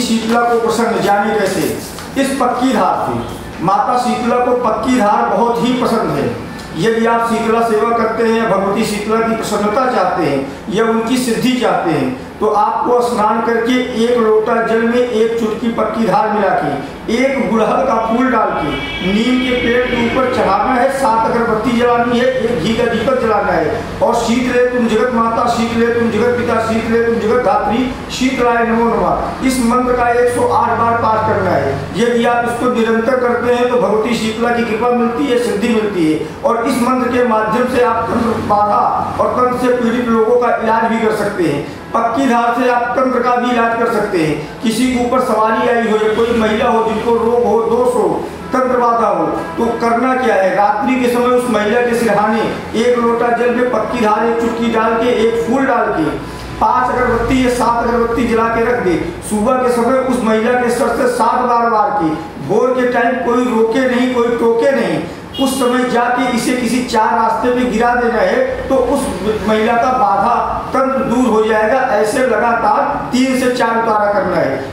पत्नी शीतला को प्रसन्न, जाने कैसे। इस पक्की धार की माता शीतला को पक्की धार बहुत ही पसंद है। यदि आप शीतला सेवा करते हैं या भगवती शीतला की प्रसन्नता चाहते हैं या उनकी सिद्धि चाहते हैं तो आपको स्नान करके एक लोटा जल में एक चुटकी पक्की धार मिला के एक गुड़हल का फूल डाल के नीम के पेड़ के ऊपर चढ़ाना है, 7 अगरबत्ती जलानी है, एक घी का दीपक जलाना है और शीत ले तुम जगत माता, शीत ले तुम जगत पिता, शीत ले तुम जगत धात्री, शीतलाय नमो नमः, इस मंत्र का 108 बार पाठ करना है। यदि आप इसको निरंतर करते हैं तो भगवती शीतला की कृपा मिलती है, सिद्धि मिलती है और इस मंत्र के माध्यम से आप तंत्र बाधा और तंत्र से पीड़ित लोगों का इलाज भी कर सकते हैं। पक्की धार से आप तंत्र का भी इलाज कर सकते हैं। किसी के ऊपर सवारी आई हो या कोई महिला हो जिनको रोग हो, दोष हो, तंत्र बाधा हो, तो करना क्या है, रात्रि के समय उस महिला के सिरहाने एक लोटा जल में पक्की धार एक चुटकी डाल के एक फूल डाल के 5 अगरबत्ती या 7 अगरबत्ती जला के रख दे। सुबह के समय उस महिला के सर से 7 बार बार की, भोर के टाइम कोई रोके नहीं, कोई टोके नहीं, उस समय जाके इसे किसी 4 रास्ते में गिरा देना है तो उस महिला का बाधा तंत्र दूर हो जाएगा। ऐसे लगातार 3 से 4 उतारा करना है।